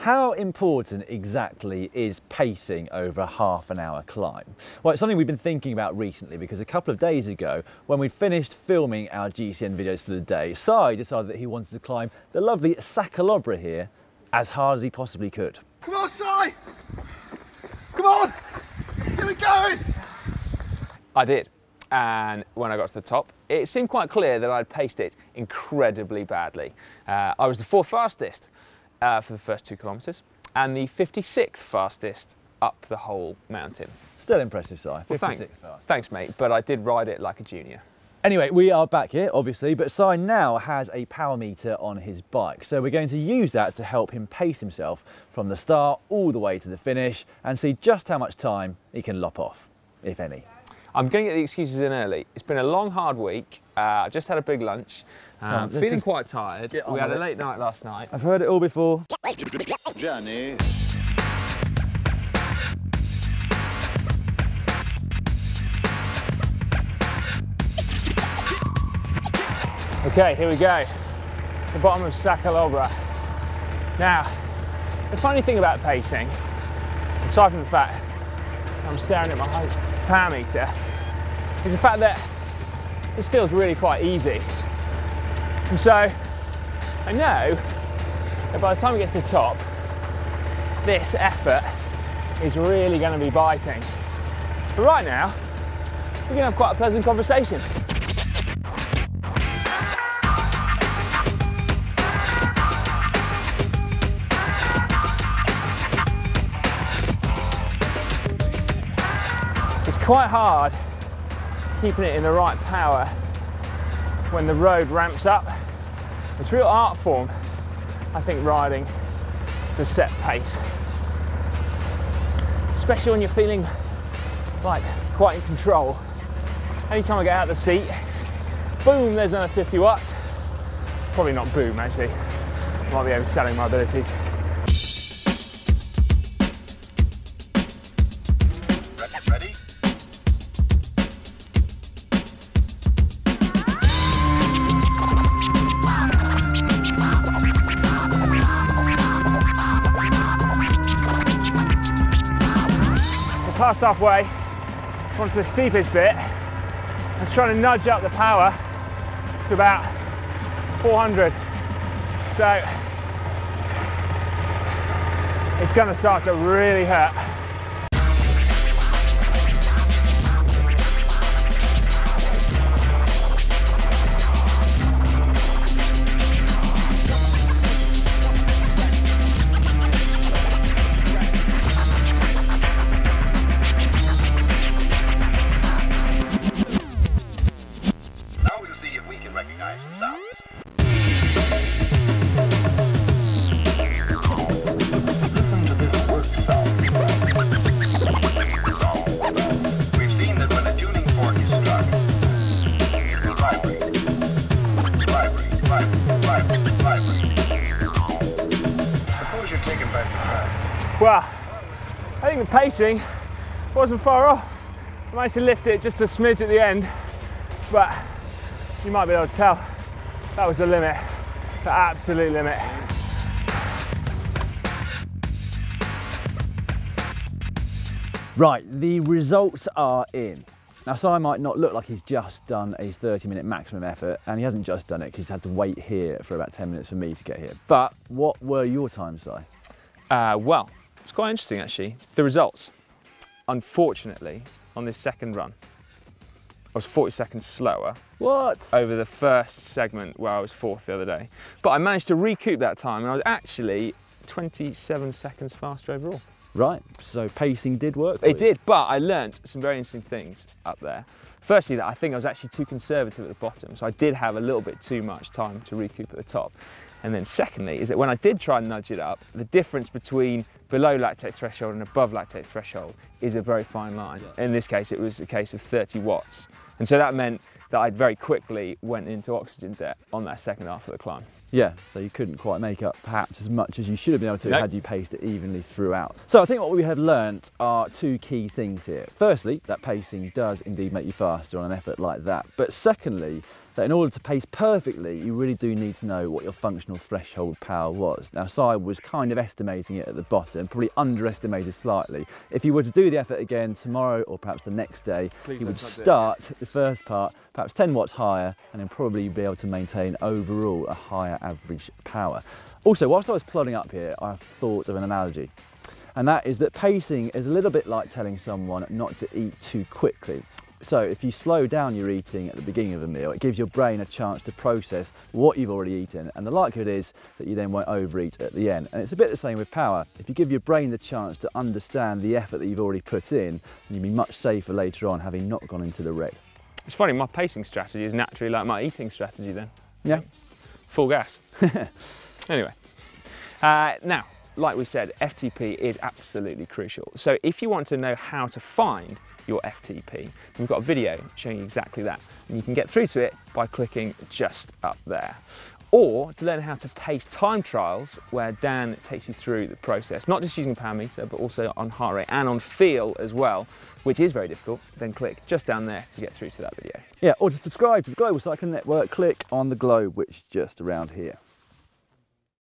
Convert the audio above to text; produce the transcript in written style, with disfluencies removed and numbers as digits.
How important exactly is pacing over a half-an-hour climb? Well, it's something we've been thinking about recently because a couple of days ago, when we'd finished filming our GCN videos for the day, Sai decided that he wanted to climb the lovely Sa Calobra here as hard as he possibly could. Come on, Sai! Come on! Here we go! I did. And when I got to the top, it seemed quite clear that I'd paced it incredibly badly. I was the fourth fastest. For the first 2 kilometres, and the 56th fastest up the whole mountain. Still impressive, Si. 56th fastest. Thanks, mate, but I did ride it like a junior. Anyway, we are back here, obviously, but Si now has a power meter on his bike, so we're going to use that to help him pace himself from the start all the way to the finish and see just how much time he can lop off, if any. I'm going to get the excuses in early. It's been a long, hard week. I just had a big lunch. I'm feeling quite tired. We had a late night last night. I've heard it all before. Journey. Okay, here we go. The bottom of Sa Calobra. Now, the funny thing about pacing, aside from the fact I'm staring at my power meter, is the fact that this feels really quite easy. And so I know that by the time it gets to the top, this effort is really going to be biting. But right now, we're going to have quite a pleasant conversation. It's quite hard keeping it in the right power when the road ramps up. It's real art form, I think, riding to a set pace. Especially when you're feeling like quite in control. Anytime I get out of the seat, boom, there's another 50 watts. Probably not boom, actually. Might be overselling my abilities. Past halfway, onto the steepest bit, I'm trying to nudge up the power to about 400. So it's going to start to really hurt. Well, I think the pacing wasn't far off. I managed to lift it just a smidge at the end, but you might be able to tell that was the limit, the absolute limit. Right, the results are in. Now, Si might not look like he's just done a 30-minute maximum effort, and he hasn't just done it because he's had to wait here for about 10 minutes for me to get here. But what were your times, Si? Well, it's quite interesting, actually. The results. Unfortunately, on this second run, I was 40 seconds slower. What? Over the first segment where I was fourth the other day. But I managed to recoup that time, and I was actually 27 seconds faster overall. Right, so pacing did work for you. It did, but I learnt some very interesting things up there. Firstly, that I think I was actually too conservative at the bottom, so I did have a little bit too much time to recoup at the top. And then secondly, is that when I did try and nudge it up, the difference between below lactate threshold and above lactate threshold is a very fine line. Yeah. In this case, it was a case of 30 watts. And so that meant that I very quickly went into oxygen debt on that second half of the climb. Yeah, so you couldn't quite make up perhaps as much as you should have been able to had you paced it evenly throughout. So I think what we have learnt are two key things here. Firstly, that pacing does indeed make you faster on an effort like that. But secondly, So in order to pace perfectly, you really do need to know what your functional threshold power was. Now, Si was kind of estimating it at the bottom, probably underestimated slightly. If you were to do the effort again tomorrow or perhaps the next day, he would start the first part perhaps 10 watts higher and then probably be able to maintain overall a higher average power. Also, whilst I was plodding up here, I thought of an analogy. And that is that pacing is a little bit like telling someone not to eat too quickly. So if you slow down your eating at the beginning of a meal, it gives your brain a chance to process what you've already eaten, and the likelihood is that you then won't overeat at the end. And it's a bit the same with power. If you give your brain the chance to understand the effort that you've already put in, you'll be much safer later on having not gone into the red. It's funny, my pacing strategy is naturally like my eating strategy then. Yeah. Full gas. Anyway, now, like we said, FTP is absolutely crucial. So if you want to know how to find your FTP, we've got a video showing you exactly that, and you can get through to it by clicking just up there. Or to learn how to pace time trials, where Dan takes you through the process, not just using power meter but also on heart rate and on feel as well, which is very difficult, then click just down there to get through to that video. Yeah, or to subscribe to the Global Cycling Network, click on the globe, which is just around here.